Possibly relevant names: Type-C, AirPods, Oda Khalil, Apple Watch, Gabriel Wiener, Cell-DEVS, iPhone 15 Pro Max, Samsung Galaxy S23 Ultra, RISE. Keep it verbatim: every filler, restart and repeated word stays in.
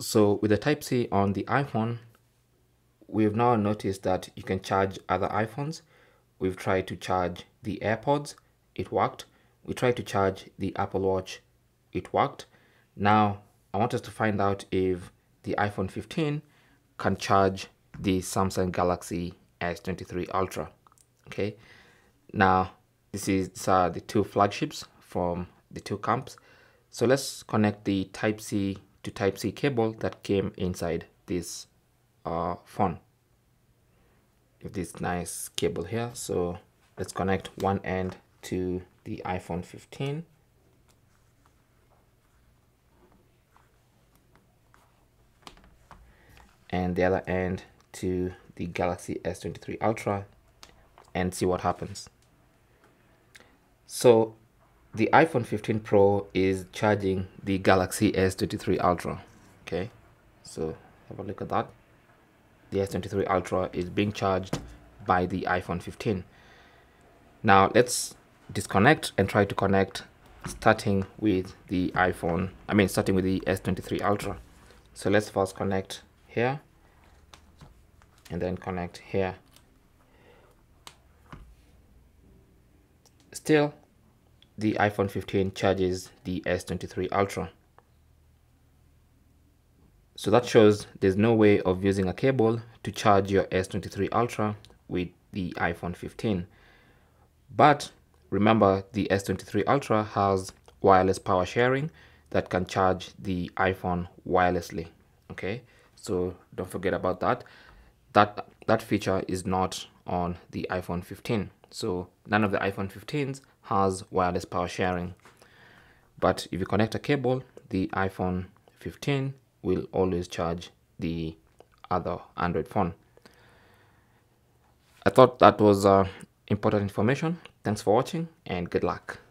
So with the Type-C on the iPhone, we've now noticed that you can charge other iPhones. We've tried to charge the AirPods, it worked. We tried to charge the Apple Watch, it worked. Now I want us to find out if the iPhone fifteen can charge the Samsung Galaxy S twenty-three Ultra. Okay, now this is these are the two flagships from the two camps. So let's connect the Type-C to Type-C cable that came inside this uh, phone. With this nice cable here. So let's connect one end to the iPhone fifteen. And the other end to the Galaxy S twenty-three Ultra and see what happens. So the iPhone fifteen Pro is charging the Galaxy S twenty-three Ultra. Okay, so have a look at that. The S twenty-three Ultra is being charged by the iPhone fifteen. Now let's disconnect and try to connect, starting with the iPhone, I mean starting with the S twenty-three Ultra. So let's first connect here and then connect here. Still, the iPhone fifteen charges the S twenty-three Ultra. So that shows there's no way of using a cable to charge your S twenty-three Ultra with the iPhone fifteen. But remember, the S twenty-three Ultra has wireless power sharing that can charge the iPhone wirelessly. Okay, so don't forget about that. That that feature is not on the iPhone fifteen. So none of the iPhone fifteens has wireless power sharing. But if you connect a cable, the iPhone fifteen will always charge the other Android phone. I thought that was uh, important information. Thanks for watching and good luck.